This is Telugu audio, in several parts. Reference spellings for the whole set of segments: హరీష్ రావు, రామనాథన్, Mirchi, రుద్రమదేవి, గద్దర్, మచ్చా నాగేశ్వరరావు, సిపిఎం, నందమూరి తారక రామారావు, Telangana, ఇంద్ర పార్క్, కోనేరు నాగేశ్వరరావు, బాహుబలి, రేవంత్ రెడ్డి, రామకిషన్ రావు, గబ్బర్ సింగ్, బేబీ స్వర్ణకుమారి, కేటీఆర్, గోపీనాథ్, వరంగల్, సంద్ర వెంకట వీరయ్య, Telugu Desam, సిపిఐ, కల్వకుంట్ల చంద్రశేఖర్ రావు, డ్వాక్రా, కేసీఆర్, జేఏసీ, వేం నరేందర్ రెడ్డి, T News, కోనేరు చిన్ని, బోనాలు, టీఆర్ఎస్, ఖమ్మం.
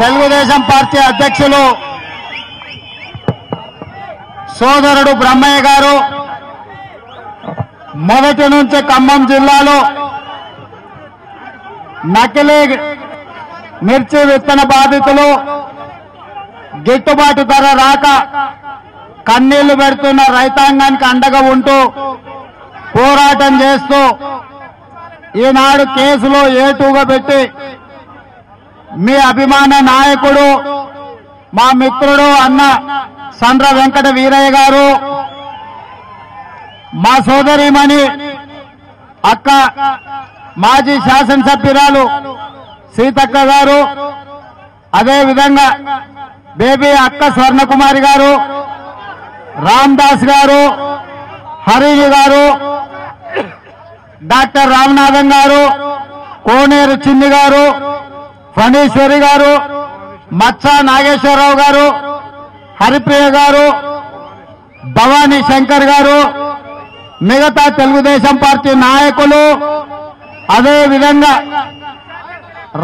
తెలుగుదేశం పార్టీ అధ్యక్షులు సోదరుడు బ్రహ్మయ్య గారు మొదటి నుంచి ఖమ్మం జిల్లాలో నకిలీ మిర్చి విత్తన బాధితులు గిట్టుబాటు ధర రాక కన్నీళ్లు పెడుతున్న రైతాంగానికి అండగా ఉంటూ పోరాటం చేస్తూ ఈనాడు కేసులో ఏటూగా పెట్టి మీ అభిమాన నాయకుడు మా మిత్రుడు అన్న సంద్ర వెంకట వీరయ్య గారు మా సోదరిమణి అక్క మాజీ శాసనసభ్యురాలు సీతక్క గారు అదేవిధంగా బేబీ అక్క స్వర్ణకుమారి గారు రామదాస్ గారు హరీజు గారు డాక్టర్ రామనాథన్ గారు కోనేరు చిన్ని గారు ఫణీశ్వరి గారు మచ్చా నాగేశ్వరరావు గారు హరిప్రియ గారు భవానీ శంకర్ గారు మిగతా తెలుగుదేశం పార్టీ నాయకులు అదేవిధంగా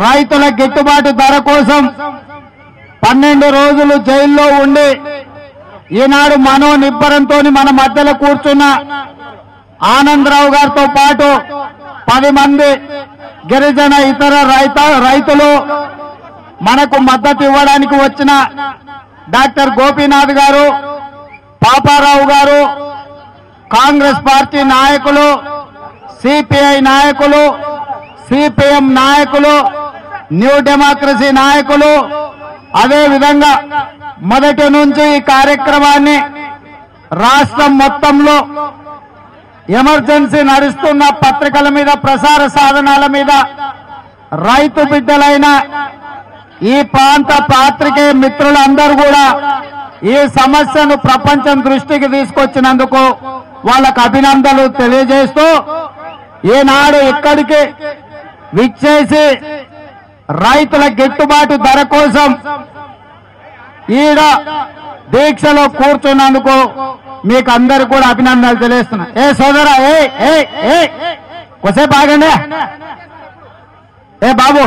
రైతుల గిట్టుబాటు ధర కోసం 12 రోజులు జైల్లో ఉండి ఈనాడు మనో నిబ్బరంతో మన మధ్యలో కూర్చున్న ఆనందరావు గారితో పాటు 10 మంది గిరిజన ఇతర రైతులు మనకు మద్దతు ఇవ్వడానికి వచ్చిన డాక్టర్ గోపీనాథ్ గారు పాపారావు గారు కాంగ్రెస్ పార్టీ నాయకులు సిపిఐ నాయకులు సిపిఎం నాయకులు న్యూ డెమోక్రసీ నాయకులు అదేవిధంగా మొదటి నుంచి ఈ కార్యక్రమాన్ని రాష్ట్రం మొత్తంలో ఎమర్జెన్సీ నడుస్తున్న పత్రికల మీద ప్రసార సాధనాల మీద రైతు బిడ్డలైన ఈ ప్రాంత పాత్రికేయ మిత్రులందరూ కూడా ఈ సమస్యను ప్రపంచం దృష్టికి తీసుకొచ్చినందుకు వాళ్ళకు అభినందనలు తెలియజేస్తూ ఈనాడు ఇక్కడికి విచ్చేసి రైతుల గిట్టుబాటు ధర కోసం ఈడ దీక్షలో కూర్చున్నందుకు మీకు అందరు కూడా అభినందనలు తెలియస్తున్నా. ఏ సోదరా, కొసేపు ఆగండి. ఏ బాబు,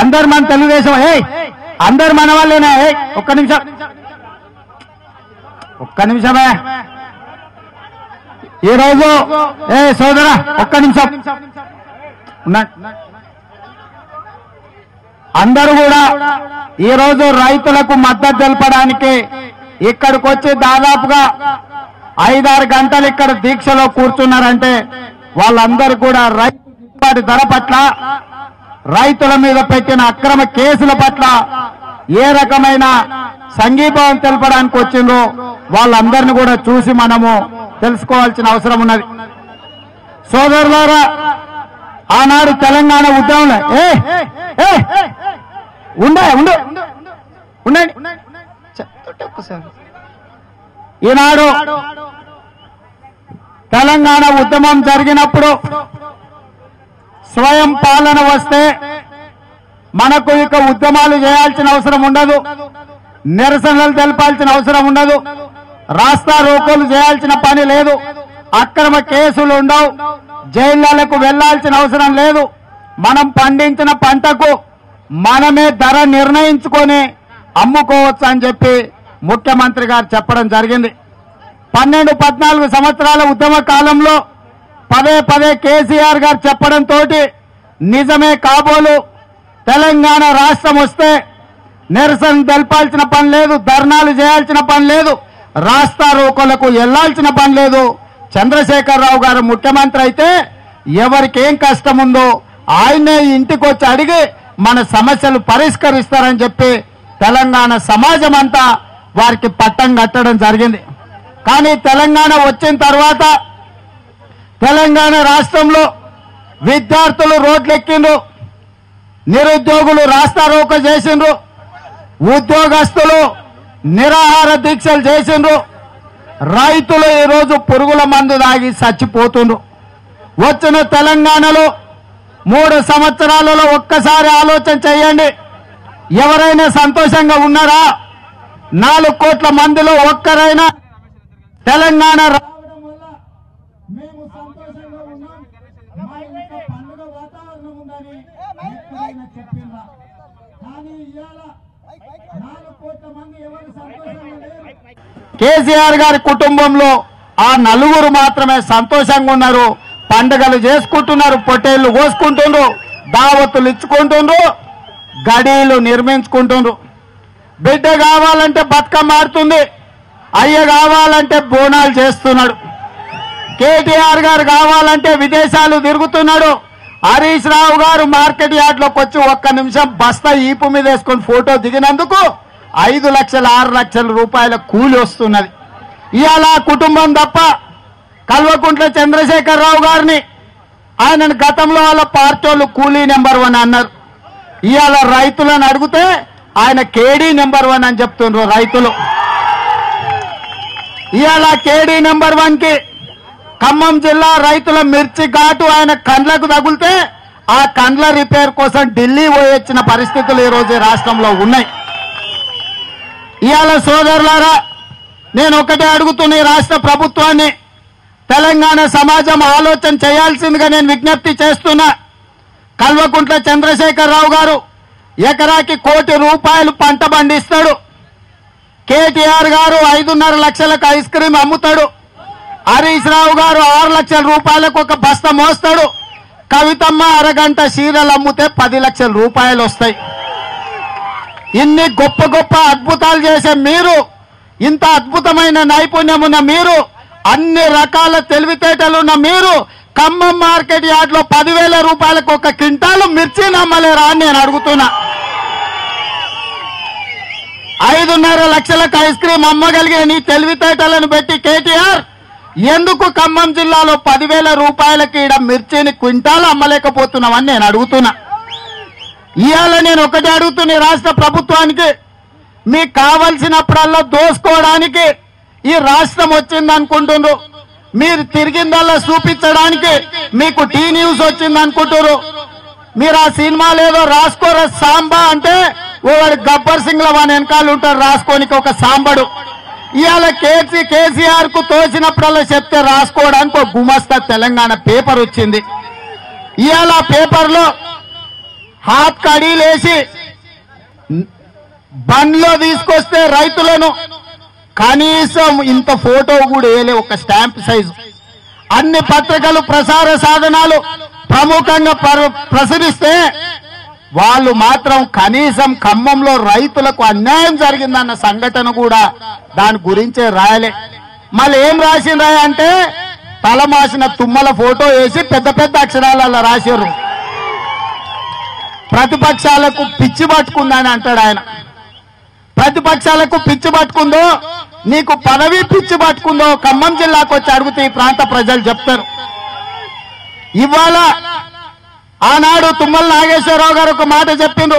అందరు మన తెలుగుదేశం, అందరు మన వాళ్ళేనా? ఒక్క నిమిషమే. ఈరోజు ఏ సోదరా, ఒక్క నిమిషం ఉన్నా. అందరూ కూడా ఈరోజు రైతులకు మద్దతు తెలపడానికి ఇక్కడికి వచ్చి దాదాపుగా 5-6 గంటలు ఇక్కడ దీక్షలో కూర్చున్నారంటే వాళ్ళందరూ కూడా రైతు ధర పట్ల, రైతుల మీద పెట్టిన అక్రమ కేసుల పట్ల ఏ రకమైన సంఘీభావం తెలపడానికి వచ్చిందో వాళ్ళందరినీ కూడా చూసి మనము తెలుసుకోవాల్సిన అవసరం ఉన్నది. సోదరులారా, ఆనాడు తెలంగాణ ఉద్యమంలో ఈనాడు తెలంగాణ ఉద్యమం జరిగినప్పుడు స్వయం పాలన వస్తే మనకు ఇక ఉద్యమాలు చేయాల్సిన అవసరం ఉండదు, నిరసనలు తెలపాల్సిన అవసరం ఉండదు, రాస్తా రోకోలు చేయాల్సిన పని లేదు, అక్రమ కేసులు ఉండవు, జైళ్లకు వెళ్లాల్సిన అవసరం లేదు. మనం పండించిన పంటకు మనమే ధర నిర్ణయించుకొని అమ్ముకోవచ్చు అని చెప్పి ముఖ్యమంత్రి గారు చెప్పడం జరిగింది. 12-14 సంవత్సరాల ఉద్యమ కాలంలో పదే కేసీఆర్ గారు చెప్పడంతో నిజమే కాబోలు తెలంగాణ రాష్ట్రం వస్తే నిరసన తెలపాల్సిన పని లేదు, ధర్నాలు చేయాల్సిన పని లేదు, రాస్తా రోకోలకు వెళ్లాల్సిన పని లేదు. చంద్రశేఖరరావు గారు ముఖ్యమంత్రి అయితే ఎవరికేం కష్టం ఉందో ఆయనే ఇంటికి వచ్చి అడిగి మన సమస్యలు పరిష్కరిస్తారని చెప్పి తెలంగాణ సమాజం అంతా వారికి పట్టం కట్టడం జరిగింది. కానీ తెలంగాణ వచ్చిన తర్వాత తెలంగాణ రాష్ట్రంలో విద్యార్థులు రోడ్లెక్కిండ్రు, నిరుద్యోగులు రాస్తారోకో చేసిండ్రు, ఉద్యోగస్తులు నిరాహార దీక్షలు చేసిండ్రు, రైతులు ఈరోజు పురుగుల మందు తాగి చచ్చిపోతుండ్రు. వచ్చిన తెలంగాణలో 3 సంవత్సరాలలో ఒక్కసారి ఆలోచన చేయండి, ఎవరైనా సంతోషంగా ఉన్నారా? 4 కోట్ల మందిలో ఒక్కరైనా తెలంగాణ రావడం వల్ల మేము సంతోషంగా ఉన్నాం, మా ఇంట్లో పండుగ వాతావరణం ఉందని చెప్పిందా? కేసీఆర్ గారి కుటుంబంలో ఆ నలుగురు మాత్రమే సంతోషంగా ఉన్నారు. పండుగలు చేసుకుంటున్నారు, పొటేళ్లు కోసుకుంటున్నారు, దావతులు ఇచ్చుకుంటున్నారు, గడీలు నిర్మించుకుంటున్నారు. బిడ్డ కావాలంటే బతుకమ్మ ఆడుతుంది, అయ్య కావాలంటే బోనాలు చేస్తున్నాడు, కేటీఆర్ గారు కావాలంటే విదేశాలు తిరుగుతున్నాడు, హరీష్ రావు గారు మార్కెట్ యార్డ్లోకి వచ్చి ఒక్క నిమిషం బస్తా ఈపు మీద వేసుకొని ఫోటో దిగినందుకు 5 లక్షల 6 లక్షల రూపాయల కూలి వస్తున్నది. ఇవాళ కుటుంబం తప్ప కల్వకుంట్ల చంద్రశేఖర్ రావు గారిని, ఆయనను గతంలో వాళ్ళ పార్టీ కూలీ నెంబర్ 1 అన్నారు. ఇవాళ రైతులను అడిగితే ఆయన కేడీ నెంబర్ 1 అని చెప్తున్నారు రైతులు. ఇవాళ కేడీ నెంబర్ 1కి ఖమ్మం జిల్లా రైతుల మిర్చి ఘాటు ఆయన కండ్లకు తగులితే ఆ కండ్ల రిపేర్ కోసం ఢిల్లీ పోయొచ్చిన పరిస్థితులు ఈరోజు రాష్ట్రంలో ఉన్నాయి. ఇవాళ సోదరులారా, నేను ఒకటే అడుగుతున్న రాష్ట్ర ప్రభుత్వాన్ని, తెలంగాణ సమాజం ఆలోచన చేయాల్సిందిగా నేను విజ్ఞప్తి చేస్తున్నా. కల్వకుంట్ల చంద్రశేఖర్ రావు గారు ఎకరాకి 1 కోటి రూపాయలు పంట పండిస్తాడు, కేటీఆర్ గారు 5.5 లక్షలకు ఐస్ క్రీమ్ అమ్ముతాడు, హరీష్ రావు గారు 6 లక్షల రూపాయలకు ఒక బస్తా మోస్తాడు, కవితమ్మ అరగంట చీరలు అమ్మితే 10 లక్షల రూపాయలు వస్తాయి. ఇన్ని గొప్ప గొప్ప అద్భుతాలు చేసే మీరు, ఇంత అద్భుతమైన నైపుణ్యం ఉన్న మీరు, అన్ని రకాల తెలివితేటలున్న మీరు ఖమ్మం మార్కెట్ యార్డ్లో 10,000 రూపాయలకు ఒక క్వింటాలు మిర్చి నమ్మలేరా అని నేను అడుగుతున్నా. 5.5 లక్షలకు ఐస్ క్రీమ్ అమ్మగలిగే నీ తెలివితేటలను పెట్టి కేటీఆర్ ఎందుకు ఖమ్మం జిల్లాలో 10,000 రూపాయలకి ఈడ మిర్చిని క్వింటాలు అమ్మలేకపోతున్నామని నేను అడుగుతున్నా. ఇవాళ నేను ఒకటి అడుగుతున్నా రాష్ట్ర ప్రభుత్వానికి, మీకు కావలసినప్పుడల్లా దోసుకోవడానికి ఈ రాష్ట్రం వచ్చిందనుకుంటున్నారు, మీరు తిరిగిందల్లా చూపించడానికి మీకు T News వచ్చిందనుకుంటున్నారు, మీరు ఆ సినిమాలు ఏదో రాసుకోర సాంబా అంటే వాడు గబ్బర్ సింగ్ లా వాని వెనకాల ఉంటారు రాసుకోనికి ఒక సాంబడు. ఇవాళ కేసీఆర్ కు తోచినప్పుడల్లా చెప్తే రాసుకోవడానికి ఒక గుమస్తా తెలంగాణ పేపర్ వచ్చింది. ఇవాళ పేపర్లో హాత్ కడీలేసి బండ్లో తీసుకొస్తే రైతులను కనీసం ఇంత ఫోటో కూడా వేయలే, ఒక స్టాంప్ సైజు. అన్ని పత్రికలు ప్రసార సాధనాలు ప్రముఖంగా ప్రచురిస్తే వాళ్ళు మాత్రం కనీసం ఖమ్మంలో రైతులకు అన్యాయం జరిగిందన్న సంఘటన కూడా దాని గురించే రాయలే. మళ్ళీ ఏం రాసిండ్రా అంటే తలమాసిన తుమ్మల ఫోటో వేసి పెద్ద పెద్ద అక్షరాలలో రాశారు. ప్రతిపక్షాలకు పిచ్చి పట్టుకుందని అంటాడు ఆయన. ప్రతిపక్షాలకు పిచ్చి పట్టుకుందో నీకు పదవి పిచ్చి పట్టుకుందో ఖమ్మం జిల్లాకు వచ్చి అడిగితే ఈ ప్రాంత ప్రజలు చెప్తారు. ఇవాళ ఆనాడు తుమ్మల నాగేశ్వరరావు గారు ఒక మాట చెప్పిండు,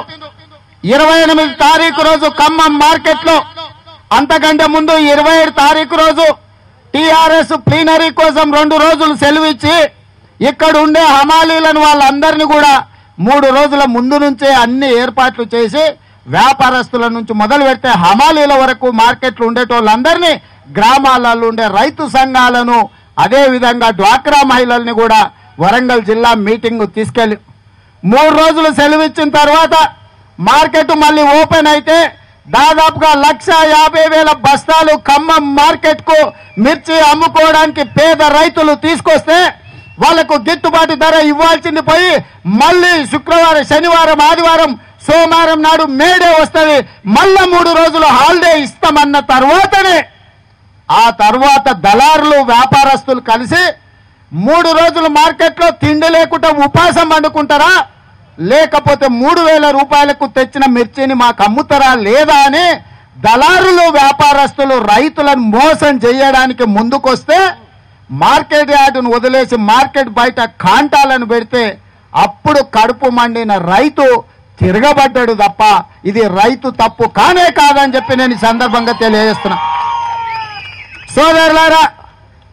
28 తారీఖు రోజు ఖమ్మం మార్కెట్లో, అంతకంటే ముందు 27 తారీఖు రోజు TRS ప్లీనరీ కోసం 2 రోజులు సెలవు ఇచ్చి ఇక్కడ ఉండే హమాలీలను వాళ్ళందరినీ కూడా 3 రోజుల ముందు నుంచే అన్ని ఏర్పాట్లు చేసి వ్యాపారస్తుల నుంచి మొదలు పెడితే హమాలీల వరకు మార్కెట్లు ఉండేటోళ్ళందరినీ, గ్రామాలలో ఉండే రైతు సంఘాలను, అదేవిధంగా డ్వాక్రా మహిళల్ని కూడా వరంగల్ జిల్లా మీటింగ్ తీసుకెళ్ళి 3 రోజులు సెలవిచ్చిన తర్వాత మార్కెట్ మళ్ళీ ఓపెన్ అయితే దాదాపుగా 1,50,000 బస్తాలు ఖమ్మం మార్కెట్కు మిర్చి అమ్ముకోవడానికి పేద రైతులు తీసుకొస్తే వాళ్లకు గిట్టుబాటు ధర ఇవ్వాల్సింది పోయి మళ్ళీ శుక్రవారం, శనివారం, ఆదివారం, సోమవారం నాడు మేడే వస్తుంది, మళ్ళా 3 రోజులు హాలిడే ఇస్తామన్న తర్వాతనే ఆ తర్వాత దళారులు వ్యాపారస్తులు కలిసి 3 రోజులు మార్కెట్లో తిండి లేకుండా ఉపాసం వండుకుంటారా, లేకపోతే 3,000 రూపాయలకు తెచ్చిన మిర్చిని మాకు అమ్ముతారా లేదా అని దళారులు వ్యాపారస్తులు రైతులను మోసం చేయడానికి ముందుకొస్తే మార్కెట్ యార్డును వదిలేసి మార్కెట్ బయట కాంటాలను పెడితే అప్పుడు కడుపు మండిన రైతు తిరగబడ్డాడు తప్ప ఇది రైతు తప్పు కానే కాదని చెప్పి నేను ఈ సందర్భంగా తెలియజేస్తున్నా. సోదరులారా,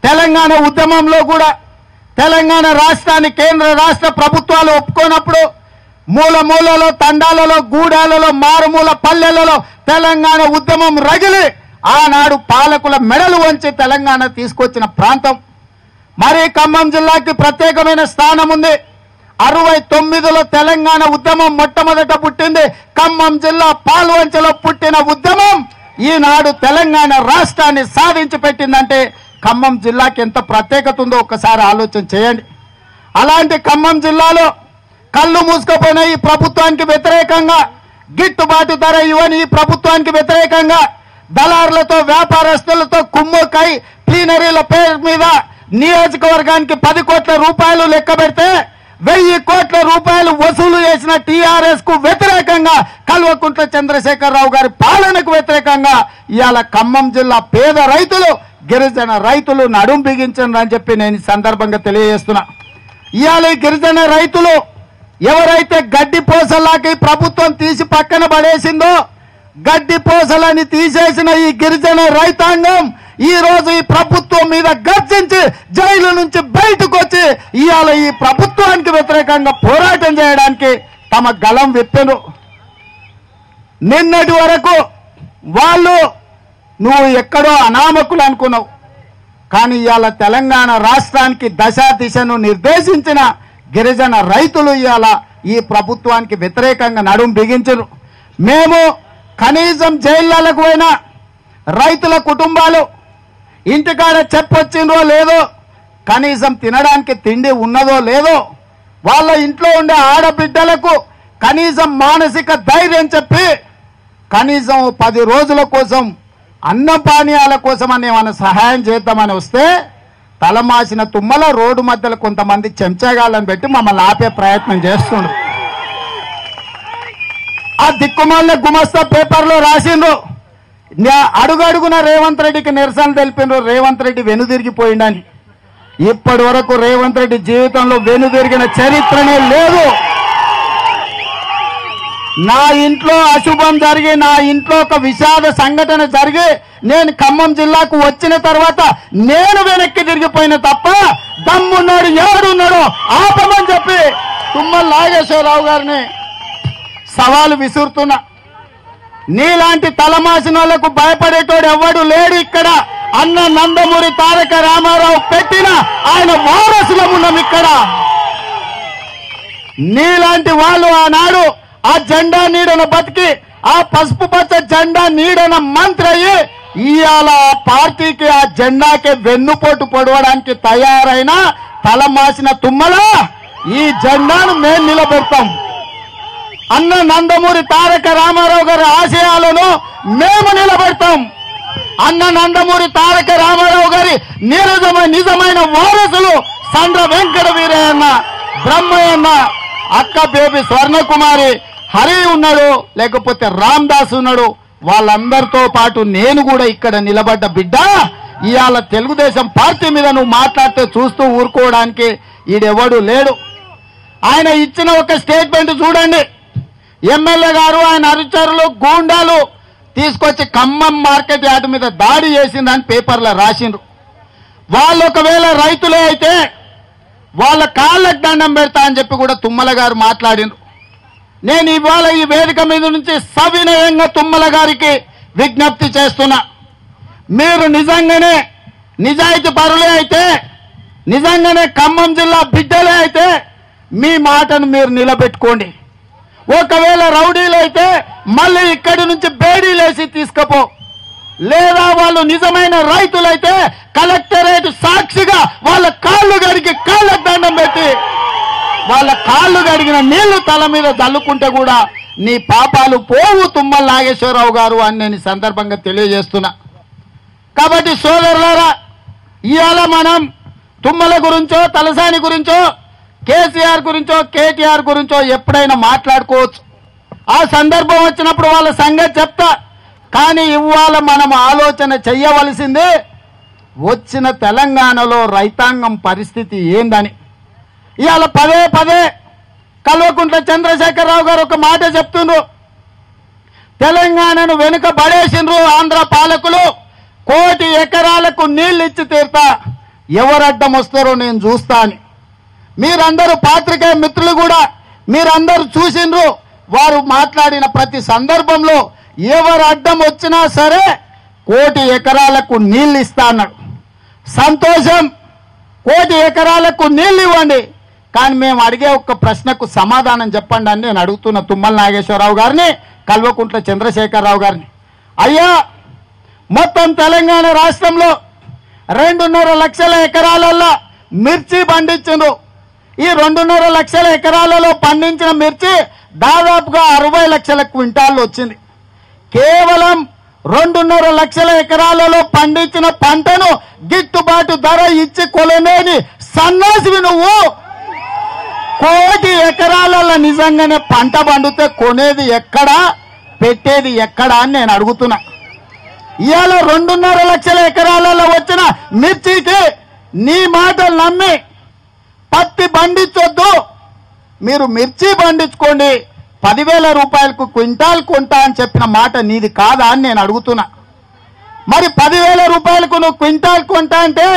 తెలంగాణ ఉద్యమంలో కూడా తెలంగాణ రాష్ట్రాన్ని కేంద్ర రాష్ట్ర ప్రభుత్వాలు ఒప్పుకోనప్పుడు మూల మూలలో, తండాలలో, గూడాలలో, మారుమూల పల్లెలలో తెలంగాణ ఉద్యమం రగిలి ఆనాడు పాలకుల మెడలు వంచి తెలంగాణ తీసుకొచ్చిన ప్రాంతం. మరి ఖమ్మం జిల్లాకి ప్రత్యేకమైన స్థానం ఉంది. 69లో తెలంగాణ ఉద్యమం మొట్టమొదట పుట్టింది. ఖమ్మం జిల్లా పాల్వంచలో పుట్టిన ఉద్యమం ఈనాడు తెలంగాణ రాష్ట్రాన్ని సాధించి పెట్టిందంటే ఖమ్మం జిల్లాకి ఎంత ప్రత్యేకత ఉందో ఒకసారి ఆలోచన చేయండి. అలాంటి ఖమ్మం జిల్లాలో కళ్ళు మూసుకుపోయిన ఈ ప్రభుత్వానికి వ్యతిరేకంగా, గిట్టుబాటు ధర ఇవ్వని ఈ ప్రభుత్వానికి వ్యతిరేకంగా దళారులతో వ్యాపారస్తులతో కుమ్ముకై ప్లీనరీల పేరు మీద నియోజకవర్గానికి 10 కోట్ల రూపాయలు లెక్క పెడితే 1000 కోట్ల రూపాయలు వసూలు చేసిన టీఆర్ఎస్ కు వ్యతిరేకంగా, కల్వకుంట్ల చంద్రశేఖర్ రావు గారి పాలనకు వ్యతిరేకంగా ఇవాళ ఖమ్మం జిల్లా పేద రైతులు, గిరిజన రైతులు నడుం బిగించారని చెప్పి నేను ఈ సందర్భంగా తెలియజేస్తున్నా. ఇవాళ గిరిజన రైతులు ఎవరైతే గడ్డి పోసలాకి ప్రభుత్వం తీసి పక్కన పడేసిందో, గడ్డి పోసలని తీసేసిన ఈ గిరిజన రైతాంగం ఈ రోజు ఈ ప్రభుత్వం మీద గర్జించి జైలు నుంచి బయటకు వచ్చి ఇవాళ ఈ ప్రభుత్వానికి వ్యతిరేకంగా పోరాటం చేయడానికి తమ గళం విప్పెను. నిన్నటి వరకు వాళ్ళు నువ్వు ఎక్కడో అనామకులు అనుకున్నావు, కానీ ఇవాళ తెలంగాణ రాష్ట్రానికి దశ దిశను నిర్దేశించిన గిరిజన రైతులు ఇవాళ ఈ ప్రభుత్వానికి వ్యతిరేకంగా నడుం బిగించరు. మేము కనీసం జైళ్ళకు పోయినా రైతుల కుటుంబాలు ఇంటికాడ చెప్పొచ్చిందో లేదో, కనీసం తినడానికి తిండి ఉన్నదో లేదో, వాళ్ళ ఇంట్లో ఉండే ఆడబిడ్డలకు కనీసం మానసిక ధైర్యం చెప్పి కనీసం 10 రోజుల కోసం అన్న పానీయాల కోసం అని ఏమైనా సహాయం చేద్దామని వస్తే తలమాసిన తుమ్మల రోడ్డు మధ్యలో కొంతమంది చెంచగాళ్ళని పెట్టి మమ్మల్ని ఆపే ప్రయత్నం చేస్తుండ్రు. ఆ దిక్కుమాలిన గుమస్తా పేపర్లో రాసిండ్రు, అడుగడుగున రేవంత్ రెడ్డికి నిరసన తెలిపిన రేవంత్ రెడ్డి వెనుదిరిగిపోయిందని. ఇప్పటి వరకు రేవంత్ రెడ్డి జీవితంలో వెనుదిరిగిన చరిత్రనే లేదు. నా ఇంట్లో అశుభం జరిగి, నా ఇంట్లో ఒక విషాద సంఘటన జరిగి నేను ఖమ్మం జిల్లాకు వచ్చిన తర్వాత నేను వెనక్కి తిరిగిపోయిన తప్ప, దమ్మున్నాడు ఎవడున్నాడో ఆపమని చెప్పి తుమ్మల నాగేశ్వరరావు గారిని సవాలు విసురుతున్నా. నీలాంటి తలమాసిన వాళ్లకు భయపడేటోడు ఎవడు లేడు ఇక్కడ. అన్న నందమూరి తారక రామారావు పెట్టిన ఆయన వారసులమున్నాం ఇక్కడ. నీలాంటి వాళ్ళు ఆనాడు ఆ జెండా నీడన బతికి, ఆ పసుపు పచ్చ జెండా నీడన మంత్రి అయ్యి ఇవాళ ఆ పార్టీకి ఆ జెండాకి వెన్నుపోటు పొడవడానికి తయారైన తలమాసిన తుమ్మల, ఈ జెండాను మేము నిలబెడతాం. అన్న నందమూరి తారక రామారావు గారి ఆశయాలను మేము నిలబెడతాం. అన్న నందమూరి తారక రామారావు గారి నిజమైన వారసులు సంద్ర వెంకట వీరయ్యన్న, బ్రహ్మయ్యన్న, అక్క బేబీ స్వర్ణకుమారి, హరి ఉన్నాడు, లేకపోతే రామ్ దాస్ ఉన్నాడు. వాళ్ళందరితో పాటు నేను కూడా ఇక్కడ నిలబడ్డ బిడ్డ. ఇవాళ తెలుగుదేశం పార్టీ మీద నువ్వు మాట్లాడితే చూస్తూ ఊరుకోవడానికి ఈడెవడు లేడు. ఆయన ఇచ్చిన ఒక స్టేట్మెంట్ చూడండి. ఎమ్మెల్యే గారు ఆయన అనుచరులు గూండాలు తీసుకొచ్చి ఖమ్మం మార్కెట్ యార్డు మీద దాడి చేసిందని పేపర్లో రాసిండ్రు. వాళ్ళు ఒకవేళ రైతులే అయితే వాళ్ళ కాళ్ళకు దండం పెడతా అని చెప్పి కూడా తుమ్మల గారు మాట్లాడిండ్రు. నేను ఇవాళ ఈ వేదిక మీద నుంచి సవినయంగా తుమ్మల గారికి విజ్ఞప్తి చేస్తున్నా, మీరు నిజంగానే నిజాయితీ పరులే అయితే, నిజంగానే ఖమ్మం జిల్లా బిడ్డలే అయితే మీ మాటను మీరు నిలబెట్టుకోండి. ఒకవేళ రౌడీలైతే మళ్ళీ ఇక్కడి నుంచి బేడీలేసి తీసుకపో, లేదా వాళ్ళు నిజమైన రైతులైతే కలెక్టరేట్ సాక్షిగా వాళ్ళ కాళ్ళు గడిగి కాళ్ళ దండం పెట్టి వాళ్ళ కాళ్ళు గడిగిన నీళ్లు తల మీద చల్లుకుంటే కూడా నీ పాపాలు పోవు తుమ్మల నాగేశ్వరరావు గారు అని నేను ఈ సందర్భంగా తెలియజేస్తున్నా. కాబట్టి సోదరులారా, ఇవాళ మనం తుమ్మల గురించో తలసాని గురించో కేసీఆర్ గురించో కేటీఆర్ గురించో ఎప్పుడైనా మాట్లాడుకోవచ్చు, ఆ సందర్భం వచ్చినప్పుడు వాళ్ళ సంగతి చెప్తా. కానీ ఇవాళ మనం ఆలోచన చెయ్యవలసిందే వచ్చిన తెలంగాణలో రైతాంగం పరిస్థితి ఏందని. ఇవాళ పదే కల్వకుంట్ల చంద్రశేఖర్ రావు గారు ఒక మాట చెప్తుండ్రు, తెలంగాణను వెనుక పడేసిండ్రు ఆంధ్ర పాలకులు, 1 కోటి ఎకరాలకు నీళ్లు ఇచ్చి తీరుతా, ఎవరు అడ్డం వస్తారో నేను చూస్తా అని. మీరందరూ పాత్రికేయ మిత్రులు కూడా మీరందరూ చూసిండ్రు, వారు మాట్లాడిన ప్రతి సందర్భంలో ఎవరు అడ్డం వచ్చినా సరే 1 కోటి ఎకరాలకు నీళ్లు ఇస్తా అన్నాడు. సంతోషం, 1 కోటి ఎకరాలకు నీళ్లు ఇవ్వండి, కానీ మేము అడిగే ఒక ప్రశ్నకు సమాధానం చెప్పండి అని నేను అడుగుతున్న తుమ్మల నాగేశ్వరరావు గారిని, కల్వకుంట్ల చంద్రశేఖర్ రావు గారిని. అయ్యా, మొత్తం తెలంగాణ రాష్ట్రంలో 2.5 లక్షల ఎకరాలలో మిర్చి పండించిండు. ఈ 2.5 లక్షల ఎకరాలలో పండించిన మిర్చి దాదాపుగా 60 లక్షల క్వింటాళ్ళు వచ్చింది. కేవలం 2.5 లక్షల ఎకరాలలో పండించిన పంటను గిట్టుబాటు ధర ఇచ్చి కొలనేని సన్నాసివి నువ్వు. 1 కోటి ఎకరాలలో నిజంగానే పంట పండితే కొనేది ఎక్కడా, పెట్టేది ఎక్కడా అని నేను అడుగుతున్నా. ఇవాళ 2.5 లక్షల ఎకరాలలో వచ్చిన మిర్చికి నీ మాటలు నమ్మి పత్తి పండించొద్దు, మీరు మిర్చి పండించుకోండి, 10,000 రూపాయలకు క్వింటాల్ కొంటా అని చెప్పిన మాట నీది కాదా అని నేను అడుగుతున్నా. మరి 10,000 రూపాయలకు నువ్వు క్వింటాల్ కొంటా అంటే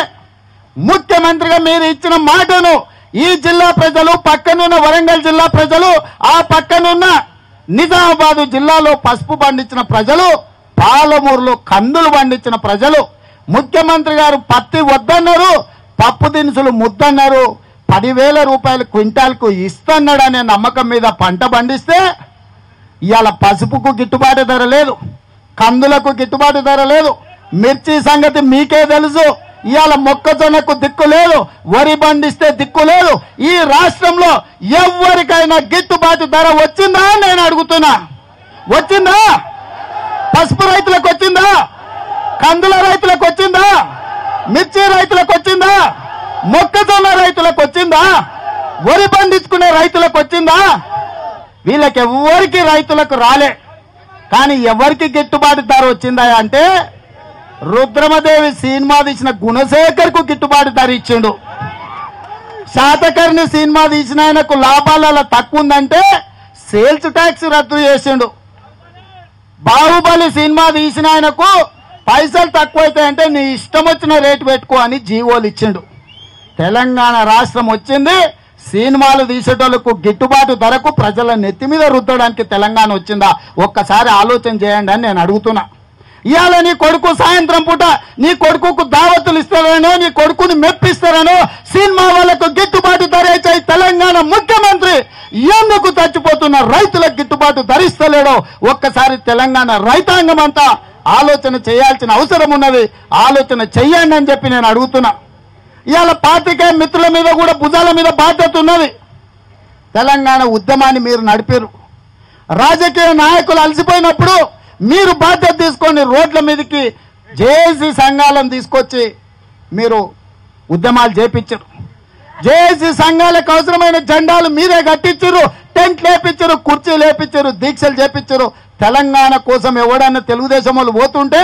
ముఖ్యమంత్రిగా మీరు ఇచ్చిన మాటను ఈ జిల్లా ప్రజలు, పక్కనున్న వరంగల్ జిల్లా ప్రజలు, ఆ పక్కనున్న నిజామాబాదు జిల్లాలో పసుపు పండించిన ప్రజలు, పాలమూరులో కందులు పండించిన ప్రజలు, ముఖ్యమంత్రి గారు పత్తి వద్దన్నారు, పప్పు దినుసులు ముద్దన్నారు, 10,000 రూపాయలు క్వింటాల్కు ఇస్తున్నాడనే నమ్మకం మీద పంట పండిస్తే ఇవాళ పసుపుకు గిట్టుబాటు ధర లేదు, కందులకు గిట్టుబాటు ధర లేదు, మిర్చి సంగతి మీకే తెలుసు. ఇవాళ మొక్కజొన్నకు దిక్కు లేదు, వరి పండిస్తే దిక్కు లేదు. ఈ రాష్ట్రంలో ఎవరికైనా గిట్టుబాటు ధర వచ్చిందా నేను అడుగుతున్నా? వచ్చిందా? పసుపు రైతులకు వచ్చిందా? కందుల రైతులకు వచ్చిందా? మిర్చి రైతులకు వచ్చిందా? మొక్కజొన్న రైతులకు వచ్చిందా? వరి పండించుకునే రైతులకు వచ్చిందా? వీళ్ళకి ఎవరికి రైతులకు రాలే. కానీ ఎవరికి గిట్టుబాటు ధర వచ్చిందా అంటే రుద్రమదేవి సినిమా తీసిన గుణశేఖర్ కు గిట్టుబాటు ధర ఇచ్చిండు. శాతకర్ణి సినిమా తీసిన ఆయనకు లాభాల తక్కువ ఉందంటే సేల్స్ ట్యాక్స్ రద్దు చేసిండు. బాహుబలి సినిమా తీసిన ఆయనకు పైసలు తక్కువైతాయంటే నీ ఇష్టం వచ్చిన రేటు పెట్టుకో అని జీవోలు ఇచ్చిండు. తెలంగాణ రాష్ట్రం వచ్చింది సినిమాలు తీసేటోళ్లకు గిట్టుబాటు ధరకు ప్రజల నెత్తి మీద రుద్దడానికి తెలంగాణ వచ్చిందా? ఒక్కసారి ఆలోచన చేయండి అని నేను అడుగుతున్నా. ఇవాళ నీ కొడుకు సాయంత్రం పూట నీ కొడుకుకు దావతులు ఇస్తారనో, నీ కొడుకుని మెప్పిస్తారనో సినిమా వాళ్ళకు గిట్టుబాటు ధర అయితే తెలంగాణ ముఖ్యమంత్రి ఎందుకు చచ్చిపోతున్న రైతులకు గిట్టుబాటు ధరిస్తలేడో ఒక్కసారి తెలంగాణ రైతాంగం అంతా ఆలోచన చేయాల్సిన అవసరం ఉన్నది. ఆలోచన చెయ్యండి అని చెప్పి నేను అడుగుతున్నా. ఇవాళ పార్టీకే మిత్రుల మీద కూడా భుజాల మీద బాధ్యత ఉన్నది. తెలంగాణ ఉద్యమాన్ని మీరు నడిపారు. రాజకీయ నాయకులు అలసిపోయినప్పుడు మీరు బాధ్యత తీసుకొని రోడ్ల మీదకి జేఏసీ సంఘాలను తీసుకొచ్చి మీరు ఉద్యమాలు చేపించారు. జేఏసీ సంఘాలకు అవసరమైన జెండాలు మీరే కట్టించారు, టెంట్ లేపించారు, కుర్చీలు లేపించారు, దీక్షలు చేపించారు. తెలంగాణ కోసం ఎవడన్నా తెలుగుదేశం వాళ్ళు పోతుంటే,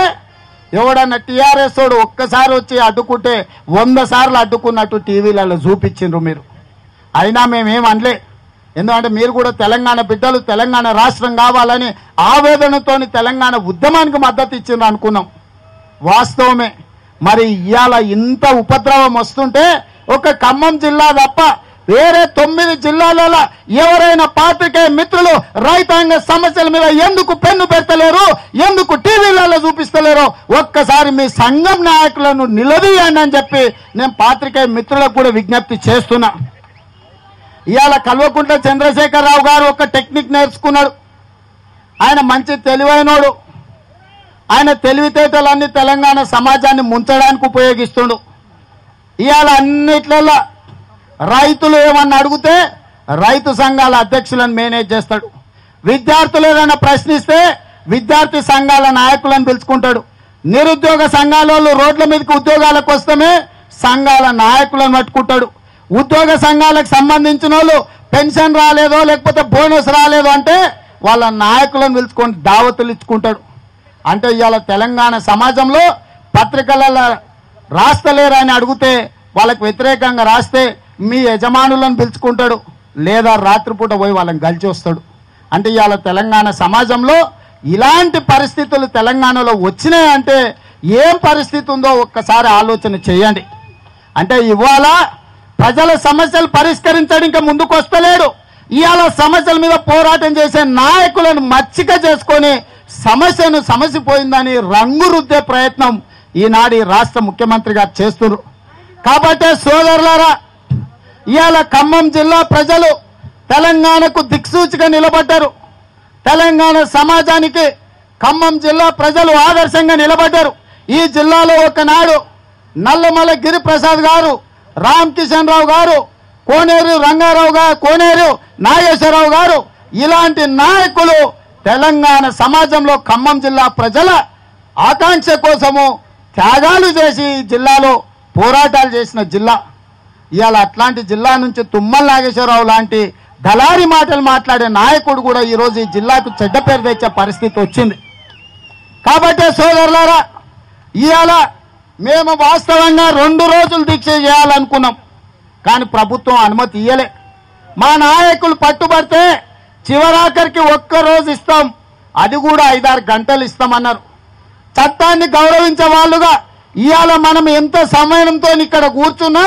ఎవడన్నా టీఆర్ఎస్ తోడు ఒక్కసారి వచ్చి అడ్డుకుంటే 100 సార్లు అడ్డుకున్నట్టు టీవీలలో చూపించిండ్రు మీరు. అయినా మేమేం అనలే. ఎందుకంటే మీరు కూడా తెలంగాణ బిడ్డలు, తెలంగాణ రాష్ట్రం కావాలని ఆవేదనతో తెలంగాణ ఉద్యమానికి మద్దతు ఇచ్చిండ్రు అనుకున్నాం, వాస్తవమే. మరి ఇవాళ ఇంత ఉపద్రవం వస్తుంటే ఒక ఖమ్మం జిల్లా తప్ప వేరే 9 జిల్లాలలో ఎవరైనా పాత్రికేయ మిత్రులు రైతాంగ సమస్యల మీద ఎందుకు పెన్ను పెట్టలేరు, ఎందుకు టీవీలలో చూపిస్తలేరు? ఒక్కసారి మీ సంఘం నాయకులను నిలదీయండి అని చెప్పి నేను పాత్రికేయ మిత్రులకు కూడా విజ్ఞప్తి చేస్తున్నా. ఇవాళ కల్వకుంట్ల చంద్రశేఖర్ రావు గారు ఒక టెక్నిక్ నేర్చుకున్నాడు. ఆయన మంచి తెలివైనోడు. ఆయన తెలివితేటలన్నీ తెలంగాణ సమాజాన్ని ముంచడానికి ఉపయోగిస్తుడు. ఇవాళ అన్నిట్లలో రైతులు ఏమన్నా అడిగితే రైతు సంఘాల అధ్యక్షులను మేనేజ్ చేస్తాడు. విద్యార్థులు ఏదైనా ప్రశ్నిస్తే విద్యార్థి సంఘాల నాయకులను పిలుచుకుంటాడు. నిరుద్యోగ సంఘాల వాళ్ళు రోడ్ల మీదకి ఉద్యోగాలకు వస్తమే సంఘాల నాయకులను పట్టుకుంటాడు. ఉద్యోగ సంఘాలకు సంబంధించిన వాళ్ళు పెన్షన్ రాలేదో లేకపోతే బోనస్ రాలేదో అంటే వాళ్ళ నాయకులను పిలుచుకొని దావతులు ఇచ్చుకుంటాడు. అంటే ఇవాళ తెలంగాణ సమాజంలో పత్రికలలో రాస్తలేరా అని అడిగితే వాళ్ళకు వ్యతిరేకంగా రాస్తే మీ యజమానులను పిలుచుకుంటాడు, లేదా రాత్రిపూట పోయి వాళ్ళని కలిసి వస్తాడు. అంటే ఇవాళ తెలంగాణ సమాజంలో ఇలాంటి పరిస్థితులు తెలంగాణలో వచ్చినాయంటే ఏం పరిస్థితి ఉందో ఒక్కసారి ఆలోచన చేయండి. అంటే ఇవాళ ప్రజల సమస్యలు పరిష్కరించడం ఇంకా ముందుకు వస్తలేడు. ఇవాళ సమస్యల మీద పోరాటం చేసే నాయకులను మచ్చిక చేసుకొని సమస్యను సమసిపోయిందని రంగు రుద్దే ప్రయత్నం ఈనాడు రాష్ట్ర ముఖ్యమంత్రి గారు చేస్తున్నారు. కాబట్టి సోదరులారా, ఇయాల ఖమ్మం జిల్లా ప్రజలు తెలంగాణకు దిక్సూచిగా నిలబడ్డారు. తెలంగాణ సమాజానికి ఖమ్మం జిల్లా ప్రజలు ఆదర్శంగా నిలబడ్డారు. ఈ జిల్లాలో ఒకనాడు నల్లమల గిరి ప్రసాద్ గారు, రామకిషన్ రావు గారు, కోనేరు రంగారావు గారు, కోనేరు నాగేశ్వరరావు గారు ఇలాంటి నాయకులు తెలంగాణ సమాజంలో ఖమ్మం జిల్లా ప్రజల ఆకాంక్ష కోసము త్యాగాలు చేసి జిల్లాలో పోరాటాలు చేసిన జిల్లా. ఇవాళ అట్లాంటి జిల్లా నుంచి తుమ్మల నాగేశ్వరరావు లాంటి దళారి మాటలు మాట్లాడే నాయకుడు కూడా ఈరోజు ఈ జిల్లాకు చెడ్డ పేరు తెచ్చే పరిస్థితి వచ్చింది. కాబట్టి సోదరులారా, ఇవాళ మేము వాస్తవంగా 2 రోజులు దీక్ష చేయాలనుకున్నాం, కానీ ప్రభుత్వం అనుమతి ఇయ్యలే. మా నాయకులు పట్టుబడితే చివరాఖరికి ఒక్కరోజు ఇస్తాం, అది కూడా 5-6 గంటలు ఇస్తామన్నారు. చట్టాన్ని గౌరవించే వాళ్ళుగా ఇవాళ మనం ఎంత సమయంతో ఇక్కడ కూర్చున్నా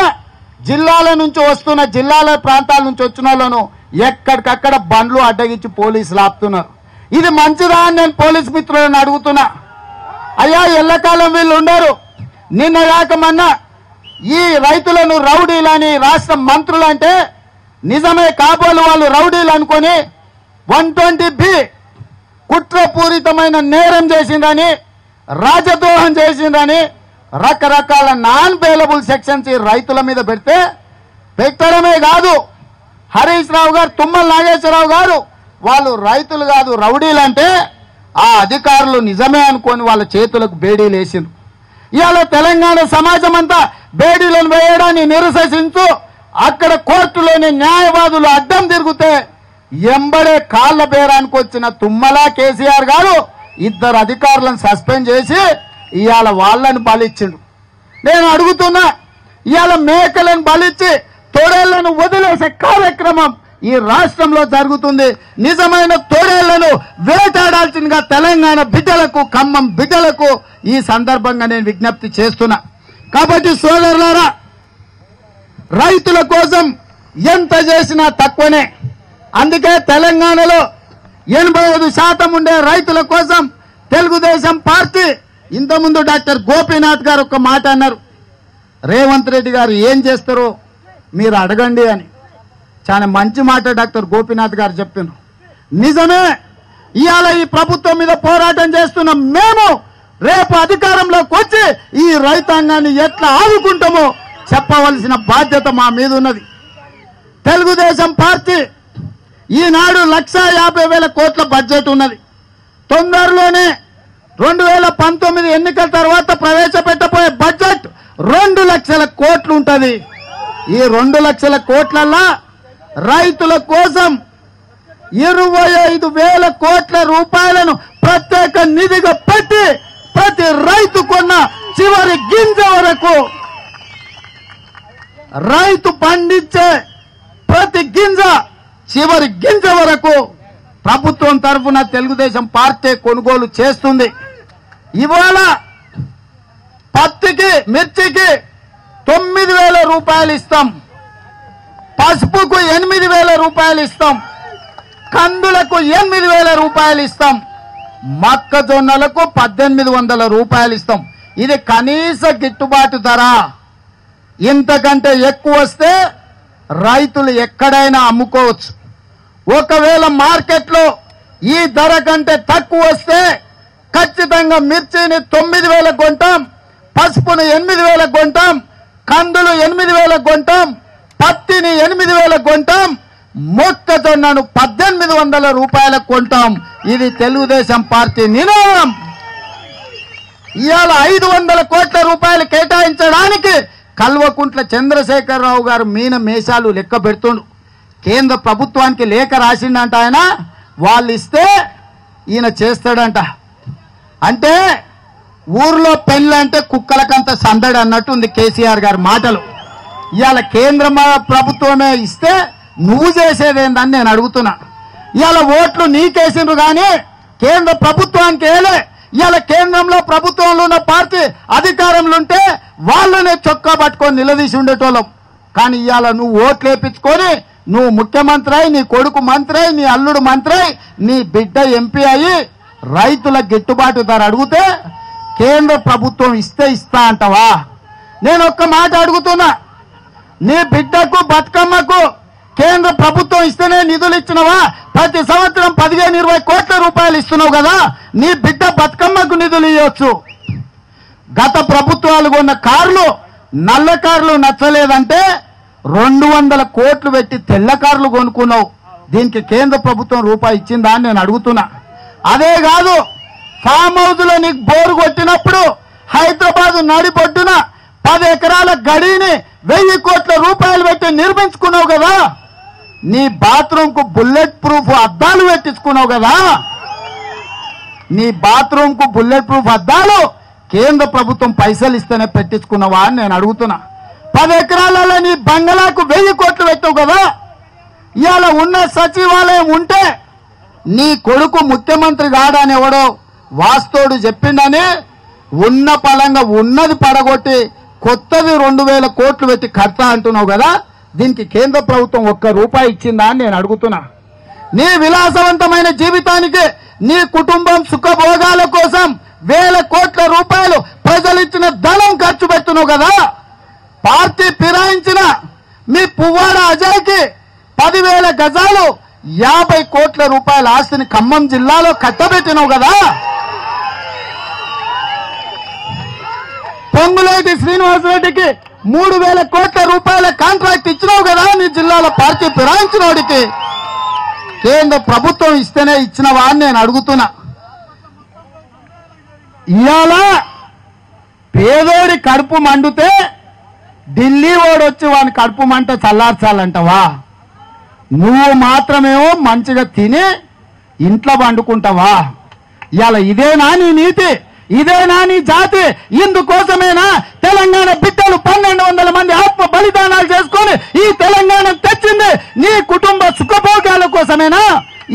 జిల్లాల నుంచి వస్తున్న, జిల్లాల ప్రాంతాల నుంచి వచ్చిన వాళ్ళను ఎక్కడికక్కడ బండ్లు అడ్డగించి పోలీసులు ఆపుతున్నారు. ఇది మంచిదా అని నేను పోలీసు మిత్రులను అడుగుతున్నా. అయ్యా, ఎల్లకాలం వీళ్ళు ఉండరు. నిన్న రాకమన్నా ఈ రైతులను రౌడీలని రాష్ట్ర మంత్రులు అంటే నిజమే, కాబోలు వాళ్ళు రౌడీలు అనుకొని 120B కుట్రపూరితమైన నేరం చేసిందని, రాజద్రోహం చేసిందని రకరకాల నాన్ పేలబుల్ సెక్షన్స్ ఈ రైతుల మీద పెట్టడమే కాదు, హరీష్ రావు గారు, తుమ్మల నాగేశ్వరరావు గారు వాళ్ళు రైతులు కాదు రౌడీలు అంటే ఆ అధికారులు నిజమే అనుకొని వాళ్ళ చేతులకు బేడీలు వేసిండ్రు. ఇవాళ తెలంగాణ సమాజం అంతా బేడీలను వేయడాన్ని నిరసిస్తూ అక్కడ కోర్టులోని న్యాయవాదులు అడ్డం తిరిగితే ఎంబడే కాళ్ల బేరానికి వచ్చిన తుమ్మల, కేసీఆర్ గారు ఇద్దరు అధికారులను సస్పెండ్ చేసి ఇవాళ వాళ్ళని బలిచ్చిండు. నేను అడుగుతున్నా, ఇవాళ మేకలను బలిచ్చి తోడేళ్లను వదిలేసే కార్యక్రమం ఈ రాష్ట్రంలో జరుగుతుంది. నిజమైన తోడేళ్లను వేటాడాల్సిందిగా తెలంగాణ బిడ్డలకు, ఖమ్మం బిడ్డలకు ఈ సందర్భంగా నేను విజ్ఞప్తి చేస్తున్నా. కాబట్టి సోదరులారా, రైతుల కోసం ఎంత చేసినా తక్కువనే. అందుకే తెలంగాణలో 85% ఉండే రైతుల కోసం తెలుగుదేశం పార్టీ, ఇంతకుముందు డాక్టర్ గోపీనాథ్ గారు ఒక మాట అన్నారు, రేవంత్ రెడ్డి గారు ఏం చేస్తారో మీరు అడగండి అని. చాలా మంచి మాట డాక్టర్ గోపీనాథ్ గారు చెప్పినారు, నిజమే. ఇవాళ ఈ ప్రభుత్వం మీద పోరాటం చేస్తున్న మేము రేపు అధికారంలోకి వచ్చి ఈ రైతాంగాన్ని ఎట్లా ఆదుకుంటామో చెప్పవలసిన బాధ్యత మా మీద ఉన్నది. తెలుగుదేశం పార్టీ ఈనాడు 1,50,000 కోట్ల బడ్జెట్ ఉన్నది. తొందరలోనే 2019 ఎన్నికల తర్వాత ప్రవేశపెట్టబోయే బడ్జెట్ 2,00,000 కోట్లు ఉంటుంది. ఈ 2,00,000 కోట్లల్లా రైతుల కోసం 25,000 కోట్ల రూపాయలను ప్రత్యేక నిధిగా పెట్టి ప్రతి రైతు కొన్న చివరి గింజ వరకు రైతు పండించే ప్రతి గింజ, చివరి గింజ వరకు ప్రభుత్వం తరఫున తెలుగుదేశం పార్టీ కొనుగోలు చేస్తుంది. ఇవాళ పత్తికి, మిర్చికి 9,000 రూపాయలు ఇస్తాం, పసుపుకు 8,000 రూపాయలు ఇస్తాం, కందులకు 8,000 రూపాయలు ఇస్తాం, మొక్కజొన్నలకు 1,800 రూపాయలు ఇస్తాం. ఇది కనీస గిట్టుబాటు ధర. ఇంతకంటే ఎక్కువ వస్తే రైతులు ఎక్కడైనా అమ్ముకోవచ్చు. ఒకవేళ మార్కెట్లో ఈ ధర కంటే తక్కువ వస్తే ఖచ్చితంగా మిర్చిని 9,000 కొంటాం, పసుపును 8,000 కొంటాం, కందులు 8,000 కొంటాం, పత్తిని 8,000 కొంటాం, మొక్కజొన్నను 1,800 రూపాయలకు కొంటాం. ఇది తెలుగుదేశం పార్టీ నినాదం. ఇవాళ 500 కోట్ల రూపాయలు కేటాయించడానికి కల్వకుంట్ల చంద్రశేఖర్ రావు గారు మీన మేషాలు లెక్క పెడుతుండు. కేంద్ర ప్రభుత్వానికి లేఖ రాసిండంట ఆయన, వాళ్ళు ఇస్తే ఈయన చేస్తాడంట. అంటే ఊర్లో పెళ్ళంటే కుక్కలకంత సందడి అన్నట్టుంది కేసీఆర్ గారి మాటలు. ఇవాళ కేంద్ర ప్రభుత్వమే ఇస్తే నువ్వు చేసేదేందని నేను అడుగుతున్నా. ఇవాళ ఓట్లు నీకేసిండ్రు కానీ కేంద్ర ప్రభుత్వానికి ఏలే. ఇవాళ కేంద్రంలో ప్రభుత్వంలో ఉన్న పార్టీ అధికారంలో ఉంటే వాళ్ళనే చొక్కా పట్టుకొని నిలదీసి ఉండేటోళ్ళం. కానీ ఇవాళ నువ్వు ఓట్లు వేయించుకొని నువ్వు ముఖ్యమంత్రి అయి, నీ కొడుకు మంత్రి అయి, నీ అల్లుడు మంత్రి అయి, నీ బిడ్డ ఎంపీ అయి రైతుల గిట్టుబాటు ధర అడిగితే కేంద్ర ప్రభుత్వం ఇస్తే ఇస్తా అంటవా? నేను ఒక్క మాట అడుగుతున్నా, नी बिड्डकु बतकम्मकु కేంద్ర ప్రభుత్వం ఇస్తేనే నిధులు ఇచ్చినవా? ప్రతి సంవత్సరం 15-20 కోట్ల రూపాయలు ఇస్తున్నావు కదా, నీ బిడ్డ బతుకమ్మకు నిధులు ఇవ్వచ్చు. గత ప్రభుత్వాలు కొన్న కార్లు నల్ల కార్లు నచ్చలేదంటే 200 కోట్లు పెట్టి తెల్ల కార్లు కొనుక్కున్నావు. దీనికి కేంద్ర ప్రభుత్వం రూపాయి ఇచ్చిందా అని నేను అడుగుతున్నా. అదే కాదు, ఫామ్ హౌస్ లో నీకు బోరు కొట్టినప్పుడు హైదరాబాద్ నడిబొడ్డున 10 ఎకరాల గడిని 1000 కోట్ల రూపాయలు పెట్టి నిర్మించుకున్నావు కదా, నీ బాత్రూమ్ కు బుల్లెట్ ప్రూఫ్ అద్దాలు పెట్టించుకున్నావు కదా. నీ బాత్రూమ్ కు బుల్లెట్ ప్రూఫ్ అద్దాలు కేంద్ర ప్రభుత్వం పైసలు ఇస్తేనే పెట్టించుకున్నావా అని నేను అడుగుతున్నా. 10 ఎకరాలలో నీ బంగ్లాకు 1000 కోట్లు పెట్టావు కదా, ఇవాళ ఉన్న సచివాలయం ఉంటే నీ కొడుకు ముఖ్యమంత్రి కాడని ఎవడో వాస్తోడు చెప్పిండని ఉన్న పలంగా ఉన్నది పడగొట్టి కొత్తది 2000 కోట్లు పెట్టి కడతా అంటున్నావు కదా, దీనికి కేంద్ర ప్రభుత్వం ఒక్క రూపాయి ఇచ్చిందా అని నేను అడుగుతున్నా. నీ విలాసవంతమైన జీవితానికి, నీ కుటుంబం సుఖభోగాల కోసం 1000 కోట్ల రూపాయలు ప్రజలు ఇచ్చిన ధనం ఖర్చు పెడుతున్నావు కదా. పార్టీ ఫిరాయించిన మీ పువ్వాడ అజయ్కి 10,000 గజాలు 50 కోట్ల రూపాయల ఆస్తిని ఖమ్మం జిల్లాలో కట్టబెట్టినావు కదా. పొంగులేటి శ్రీనివాసరెడ్డికి 3,000 కోట్ల రూపాయల కాంట్రాక్ట్ ఇచ్చినావు కదా, నీ జిల్లాలో పార్టీ ఫిరాయించినోడికి కేంద్ర ప్రభుత్వం ఇస్తేనే ఇచ్చినవా అని నేను అడుగుతున్నా. ఇవాళ పేదోడి కడుపు మండితే ఢిల్లీ ఓడొచ్చి వాని కడుపు మంట చల్లార్చాలంటవా? నువ్వు మాత్రమేమో మంచిగా తిని ఇంట్లో వండుకుంటావా? ఇవాళ ఇదేనా నీ నీతి? ఇదేనా నీ జాతి? ఇందుకోసమేనా తెలంగాణ బిడ్డలు 1200 మంది ఆత్మ బలిదానాలు చేసుకొని ఈ తెలంగాణ తెచ్చింది? నీ కుటుంబ సుఖభోగాల కోసమేనా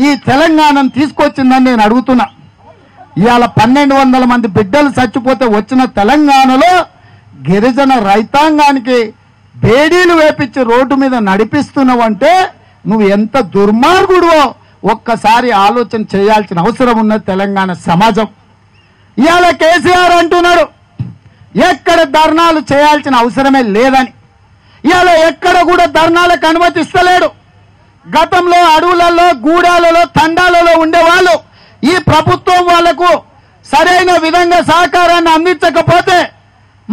ఈ తెలంగాణను తీసుకొచ్చిందని నేను అడుగుతున్నా. ఇవాళ 1200 మంది బిడ్డలు చచ్చిపోతే వచ్చిన తెలంగాణలో గిరిజన రైతాంగానికి బేడీలు వేపించి రోడ్డు మీద నడిపిస్తున్నావంటే నువ్వు ఎంత దుర్మార్గుడువో ఒక్కసారి ఆలోచన చేయాల్సిన అవసరం ఉన్నది తెలంగాణ సమాజం. ఇవాళ కేసీఆర్ అంటున్నాడు ఎక్కడ ధర్నాలు చేయాల్సిన అవసరమే లేదని. ఇవాళ ఎక్కడ కూడా ధర్నాలకు అనుమతిస్తలేడు. గతంలో అడవులలో, గూడాలలో, తండాలలో ఉండేవాళ్ళు ఈ ప్రభుత్వం వాళ్లకు సరైన విధంగా సహకారాన్ని అందించకపోతే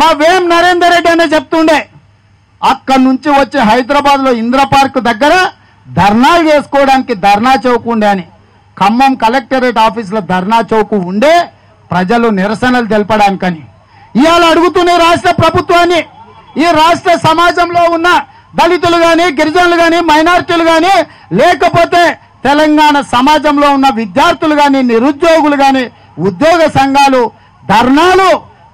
మా వేం నరేందర్ రెడ్డి అనే చెప్తుండే, అక్కడి నుంచి వచ్చి హైదరాబాద్ లో ఇంద్ర పార్క్ దగ్గర ధర్నాలు చేసుకోవడానికి ధర్నా చౌక్ ఉండే అని. ఖమ్మం కలెక్టరేట్ ఆఫీసులో ధర్నా చౌక్ ఉండే ప్రజలు నిరసనలు తెలపడానికని. ఇవాళ అడుగుతున్న రాష్ట్ర ప్రభుత్వాన్ని, ఈ రాష్ట్ర సమాజంలో ఉన్న దళితులు కానీ, గిరిజనులు కానీ, మైనారిటీలు కానీ, లేకపోతే తెలంగాణ సమాజంలో ఉన్న విద్యార్థులు కానీ, నిరుద్యోగులు కానీ, ఉద్యోగ సంఘాలు ధర్నాలు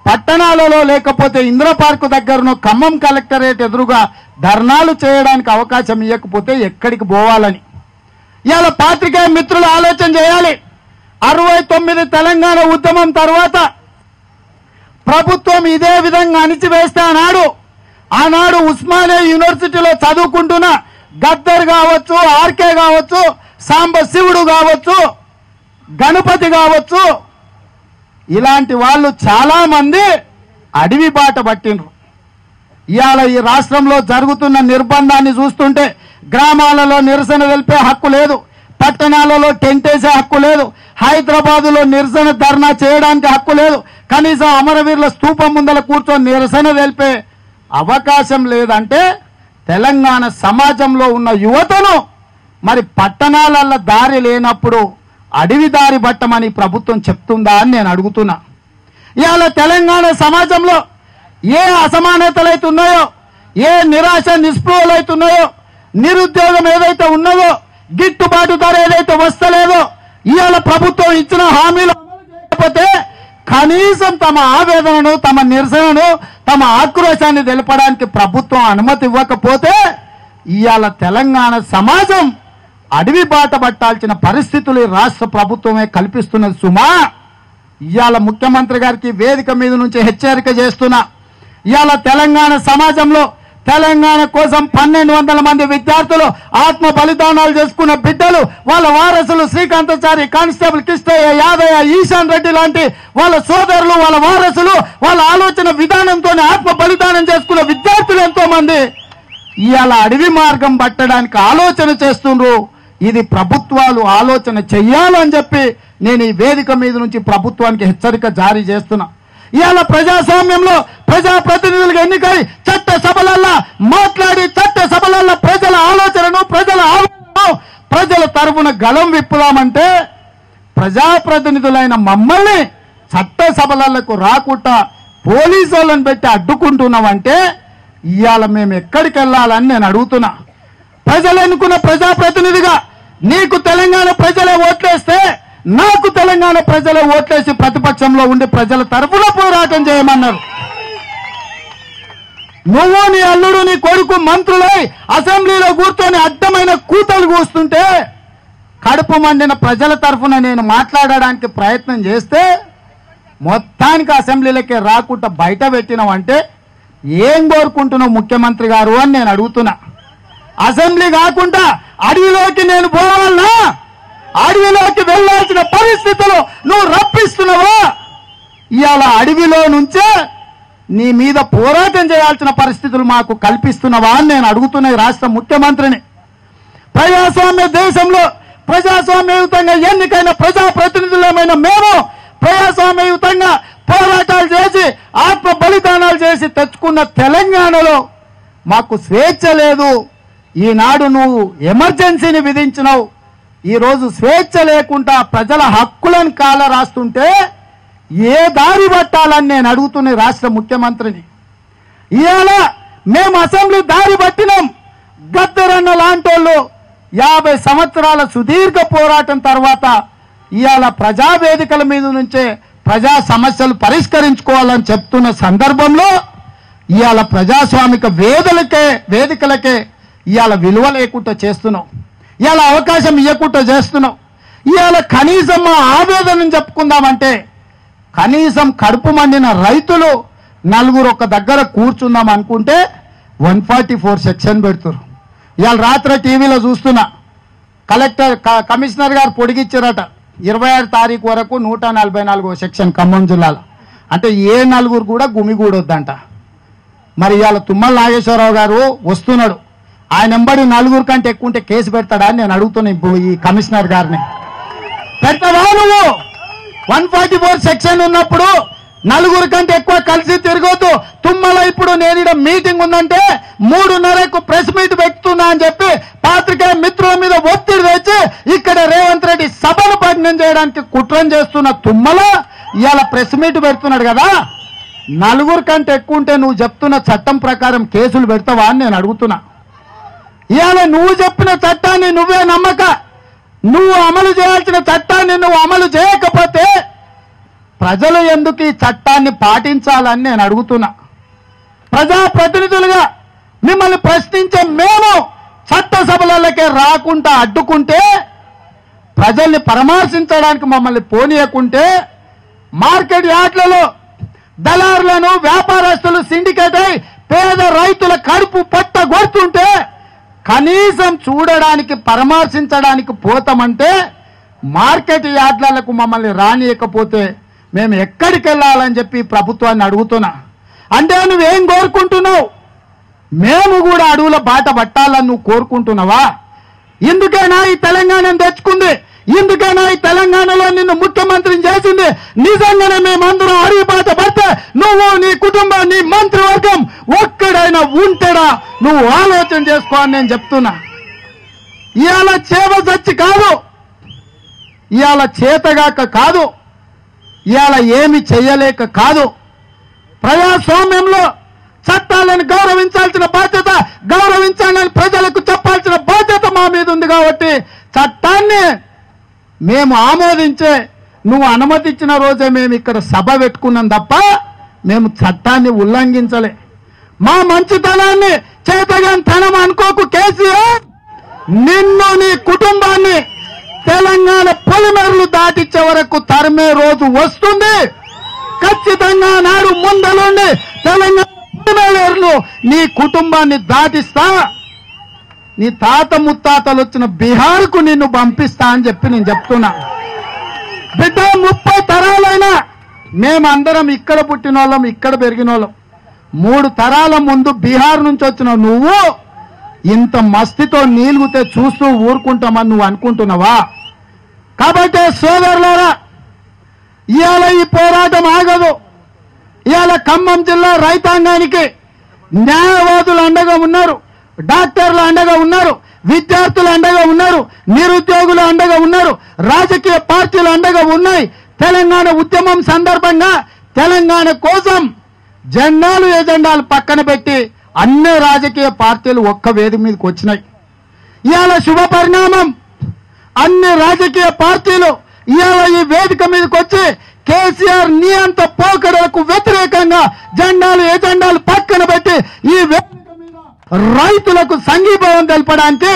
పట్టణాలలో లేకపోతే ఇంద్ర పార్కు దగ్గరను ఖమ్మం కలెక్టరేట్ ఎదురుగా ధర్నాలు చేయడానికి అవకాశం ఇవ్వకపోతే ఎక్కడికి పోవాలని ఇవాళ పాత్రికేయ మిత్రులు ఆలోచన చేయాలి. 69 తెలంగాణ ఉద్యమం తర్వాత ప్రభుత్వం ఇదే విధంగా అణిచివేస్తే ఆనాడు ఉస్మానియా యూనివర్సిటీలో చదువుకుంటున్న గద్దర్ కావచ్చు, ఆర్కే కావచ్చు, సాంబశివుడు కావచ్చు, గణపతి కావచ్చు, ఇలాంటి వాళ్ళు చాలా మంది అడవి బాట పట్టిండ్రు. ఇవాళ ఈ రాష్ట్రంలో జరుగుతున్న నిర్బంధాన్ని చూస్తుంటే గ్రామాలలో నిరసన తెలిపే హక్కు లేదు, పట్టణాలలో టెంట్ వేసే హక్కు లేదు, హైదరాబాద్ లో నిరసన ధర్నా చేయడానికి హక్కు లేదు, కనీసం అమరవీరుల స్తూపం ముందర కూర్చొని నిరసన తెలిపే అవకాశం లేదంటే తెలంగాణ సమాజంలో ఉన్న యువతను మరి పట్టణాలలో దారి లేనప్పుడు అడవి దారి పట్టమని ప్రభుత్వం చెప్తుందా అని నేను అడుగుతున్నా. ఇవాళ తెలంగాణ సమాజంలో ఏ అసమానతలైతున్నాయో, ఏ నిరాశ నిస్పృహలైతున్నాయో, నిరుద్యోగం ఏదైతే ఉన్నదో, గిట్టుబాటు ధర ఏదైతే వస్తలేదో, ఇవాళ ప్రభుత్వం ఇచ్చిన హామీలు లేకపోతే కనీసం తమ ఆవేదనను, తమ నిరసనను, తమ ఆక్రోశాన్ని తెలపడానికి ప్రభుత్వం అనుమతి ఇవ్వకపోతే ఇవాళ తెలంగాణ సమాజం అడవి బాట పట్టాల్సిన పరిస్థితులు రాష్ట్ర ప్రభుత్వమే కల్పిస్తున్నది సుమా. ఇవాళ ముఖ్యమంత్రి గారికి వేదిక మీద నుంచి హెచ్చరిక చేస్తున్నా. ఇవాళ తెలంగాణ సమాజంలో తెలంగాణ కోసం 1200 మంది విద్యార్థులు ఆత్మ బలిదానాలు చేసుకున్న బిడ్డలు, వాళ్ళ వారసులు శ్రీకాంతాచారి, కానిస్టేబుల్ కిష్టయ్య, యాదయ్య, ఈశాన్ రెడ్డి లాంటి వాళ్ళ సోదరులు, వాళ్ళ వారసులు, వాళ్ళ ఆలోచన విధానంతోనే ఆత్మ బలిదానం చేసుకున్న విద్యార్థులు ఎంతో మంది ఇయాల అడవి మార్గం పట్టడానికి ఆలోచన చేస్తున్నారు. ఇది ప్రభుత్వాలు ఆలోచన చేయాలని చెప్పి నేను ఈ వేదిక మీద నుంచి ప్రభుత్వానికి హెచ్చరిక జారీ చేస్తున్నా. ఇయాల ప్రజాస్వామ్యంలో ప్రజా ప్రతినిధులు ఎన్నికై చట్ట సభలల్లో మాట్లాడి చట్ట సభలల్లో ప్రజల ఆలోచనను ప్రజల ఆవేదనను ప్రజల తరపున గలం విప్పుదామంటే ప్రజా ప్రతినిధులైన మమ్మల్ని చట్ట సభలకు రాకుండా పోలీసులను పెట్టి అడ్డుకుంటున్నామంటే ఇయాల మేము ఎక్కడికి వెళ్ళాలని నేను అడుగుతున్నా. ప్రజలు ఎన్నుకున్న ప్రజాప్రతినిధిగా నీకు తెలంగాణ ప్రజలే ఓట్లేస్తే నాకు తెలంగాణ ప్రజలే ఓట్లేసి ప్రతిపక్షంలో ఉండి ప్రజల తరఫున పోరాటం చేయమన్నారు. నువ్వు నీ అల్లుడు నీ కొడుకు మంత్రులై అసెంబ్లీలో కూర్చొని అడ్డమైన కూతలు కూస్తుంటే కడుపు మండిన ప్రజల తరఫున నేను మాట్లాడడానికి ప్రయత్నం చేస్తే మొత్తానికి అసెంబ్లీలకే రాకుండా బయట పెట్టినామంటే ఏం కోరుకుంటున్నావు ముఖ్యమంత్రి గారు అని నేను అడుగుతున్నా. అసెంబ్లీ కాకుండా అడవిలోకి నేను పోవాలన్నా, అడవిలోకి వెళ్లాల్సిన పరిస్థితులు నువ్వు రప్పిస్తున్నావా? ఇవాళ అడవిలో నుంచే నీ మీద పోరాటం చేయాల్సిన పరిస్థితులు మాకు కల్పిస్తున్నావా అని నేను అడుగుతున్నా రాష్ట్ర ముఖ్యమంత్రిని. ప్రజాస్వామ్య దేశంలో ప్రజాస్వామ్యయుతంగా ఎన్నికైన ప్రజాప్రతినిధులమైన మేము ప్రజాస్వామ్యయుతంగా పోరాటాలు చేసి ఆత్మ బలిదానాలు చేసి తెచ్చుకున్న తెలంగాణలో మాకు స్వేచ్ఛ లేదు. ఈనాడు నువ్వు ఎమర్జెన్సీని విధించినావు. ఈరోజు స్వేచ్ఛ లేకుండా ప్రజల హక్కులను కాల రాస్తుంటే ఏ దారి పట్టాలని నేను అడుగుతున్నా రాష్ట్ర ముఖ్యమంత్రిని. ఇవాళ మేము అసెంబ్లీ దారి పట్టినాం. గద్దరన్న లాంటి వాళ్ళు 50 సంవత్సరాల సుదీర్ఘ పోరాటం తర్వాత ఇవాళ ప్రజావేదికల మీద నుంచే ప్రజా సమస్యలు పరిష్కరించుకోవాలని చెప్తున్న సందర్భంలో ఇవాళ ప్రజాస్వామిక వేదికలకే ఇవాళ విలువ లేకుండా చేస్తున్నావు. ఇవాళ అవకాశం ఇవ్వకుండా చేస్తున్నావు. ఇవాళ కనీసం మా ఆవేదనను చెప్పుకుందామంటే కనీసం కడుపు మండిన రైతులు నలుగురు ఒక దగ్గర కూర్చుందాం అనుకుంటే 144 సెక్షన్ పెడుతురు. ఇవాళ రాత్రి టీవీలో చూస్తున్నా కలెక్టర్ కమిషనర్ గారు పొడిగిచ్చారట 26 తారీఖు వరకు 144వ సెక్షన్ ఖమ్మం జిల్లాలో. అంటే ఏ నలుగురు కూడా గుమిగూడొద్దంట. మరి ఇవాళ తుమ్మల నాగేశ్వరరావు గారు వస్తున్నాడు. ఆయన వెంబడి 4 కంటే ఎక్కువ ఉంటే కేసు పెడతాడా అని నేను అడుగుతున్నా ఇప్పుడు ఈ కమిషనర్ గారిని. పెడతావా నువ్వు? 144 సెక్షన్ ఉన్నప్పుడు 4 కంటే ఎక్కువ కలిసి తిరగొద్దు. తుమ్మల ఇప్పుడు నేను ఇక్కడ మీటింగ్ ఉందంటే 3:30కు ప్రెస్ మీట్ పెట్టుతున్నా అని చెప్పి పాత్రికేయ మిత్రుల మీద ఒత్తిడి తెచ్చి ఇక్కడ రేవంత్ రెడ్డి సభను భగ్నం చేయడానికి కుట్రం చేస్తున్న తుమ్మల ఇవాళ ప్రెస్ మీట్ పెడుతున్నాడు కదా. 4 కంటే ఎక్కువ ఉంటే నువ్వు చెప్తున్న చట్టం ప్రకారం కేసులు పెడతావా అని నేను అడుగుతున్నా. ఇవాళ నువ్వు చెప్పిన చట్టాన్ని నువ్వే నమ్మక నువ్వు అమలు చేయాల్సిన చట్టాన్ని నువ్వు అమలు చేయకపోతే ప్రజలు ఎందుకు ఈ చట్టాన్ని పాటించాలని నేను అడుగుతున్నా. ప్రజాప్రతినిధులుగా మిమ్మల్ని ప్రశ్నించే మేము చట్టసభలకే రాకుండా అడ్డుకుంటే, ప్రజల్ని పరామర్శించడానికి మమ్మల్ని పోనీయకుంటే, మార్కెట్ యార్డ్లలో దళారులను వ్యాపారస్తులు సిండికేట్ అయి పేద రైతుల కడుపు పట్టగొడుతుంటే కనీసం చూడడానికి పరామర్శించడానికి పోతామంటే మార్కెట్ యార్డ్లకు మమ్మల్ని రానియకపోతే మేము ఎక్కడికి వెళ్ళాలని చెప్పి ప్రభుత్వాన్ని అడుగుతున్నా. అంటే నువ్వేం కోరుకుంటున్నావు? మేము కూడా అడవుల బాట పట్టాలని నువ్వు కోరుకుంటున్నావా? ఇందుకైనా ఈ తెలంగాణను తెచ్చుకుంది, ఇందుకైనా ఈ తెలంగాణలో నిన్ను ముఖ్యమంత్రిని చేసింది. నిజంగానే మేమందరం అడవి బాట పడితే నువ్వు నీ కుటుంబం నీ మంత్రివర్గం ఒక్కడైనా ఉంటాడా? నువ్వు ఆలోచన చేసుకో అని నేను చెప్తున్నా. ఇవాళ చేవ చచ్చి కాదు, ఇవాళ చేతగాక కాదు, ఇవాళ ఏమి చేయలేక కాదు. ప్రజాస్వామ్యంలో చట్టాలను గౌరవించాల్సిన బాధ్యత, గౌరవించాలని ప్రజలకు చెప్పాల్సిన బాధ్యత మా మీద ఉంది. కాబట్టి చట్టాన్ని మేము ఆమోదించే నువ్వు అనుమతిచ్చిన రోజే మేము ఇక్కడ సభ పెట్టుకున్నాం తప్ప మేము చట్టాన్ని ఉల్లంఘించలే. మా మంచితనాన్ని చేతగానితనం అనుకోకు కేసీఆర్. నిన్ను నీ కుటుంబాన్ని తెలంగాణ పొలిమేరలు దాటించే వరకు తరిమే రోజు వస్తుంది. ఖచ్చితంగా నాడు ముందలుండి తెలంగాణ పొలిమేరలు నీ కుటుంబాన్ని దాటిస్తా, నీ తాత ముత్తాతలు వచ్చిన బీహార్కు నిన్ను పంపిస్తా అని చెప్పి నేను చెప్తున్నా. బిడ్డ 30 తరాలైనా మేమందరం ఇక్కడ పుట్టినోళ్ళం, ఇక్కడ పెరిగినోళ్ళం. 3 తరాల ముందు బీహార్ నుంచి వచ్చిన నువ్వు ఇంత మస్తితో నీలుగుతే చూస్తూ ఊరుకుంటామా నువ్వు అనుకుంటున్నావా? కాబట్టి సోదరులారా, ఇయాల ఈ పోరాటం ఆగదు. ఇయాల ఖమ్మం జిల్లా రైతాంగానికి న్యాయవాదులు అండగా ఉన్నారు, డాక్టర్లు అండగా ఉన్నారు, విద్యార్థులు అండగా ఉన్నారు, నిరుద్యోగులు అండగా ఉన్నారు, రాజకీయ పార్టీలు అండగా ఉన్నాయి. తెలంగాణ ఉద్యమం సందర్భంగా తెలంగాణ కోసం జెండాలు ఎజెండాలు పక్కన పెట్టి అన్ని రాజకీయ పార్టీలు ఒక్క వేది మీదకి వచ్చినాయి. ఇవాళ శుభ పరిణామం, అన్ని రాజకీయ పార్టీలు ఇవాళ ఈ వేదిక మీదకి వచ్చి కేసీఆర్ నీ అంత పోకడలకు వ్యతిరేకంగా జెండాలు ఎజెండాలు పక్కన పెట్టి ఈ వేదిక మీద రైతులకు సంఘీభావం తెలపడానికి,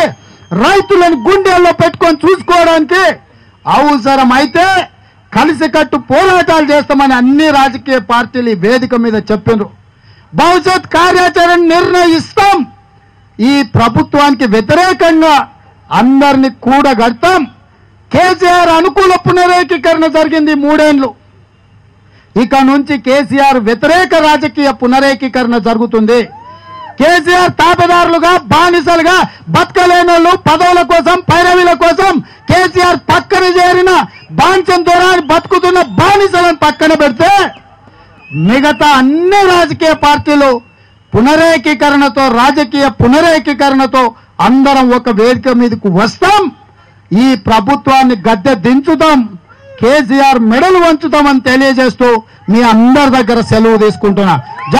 రైతులను గుండెల్లో పెట్టుకొని చూసుకోవడానికి, అవసరమైతే కలిసికట్టు పోరాటాలు చేస్తామని అన్ని రాజకీయ పార్టీలు ఈ వేదిక మీద చెప్పినారు. భవిష్యత్ కార్యాచరణ నిర్ణయిస్తాం, ఈ ప్రభుత్వానికి వ్యతిరేకంగా అందరినీ కూడగడతాం. కేసీఆర్ అనుకూల పునరేకీకరణ జరిగింది 3 ఏళ్లు, ఇక నుంచి కేసీఆర్ వ్యతిరేక రాజకీయ పునరేకీకరణ జరుగుతుంది. కేసీఆర్ తాపదారులుగా బానిసలుగా బతకలేని వాళ్ళు పదవుల కోసం పైరవీల కోసం కేసీఆర్ పక్కన చేరిన బాంఛం ద్వారా బతుకుతున్న బానిసలను పక్కన పెడితే మిగతా అన్ని రాజకీయ పార్టీలు పునరేకీకరణతో రాజకీయ పునరేకీకరణతో అందరం ఒక వేదిక మీదకు వస్తాం. ఈ ప్రభుత్వాన్ని గద్దె దించుతాం, కేసీఆర్ మెడలు వంచుతామని తెలియజేస్తూ మీ అందరి దగ్గర సెలవు తీసుకుంటున్నా.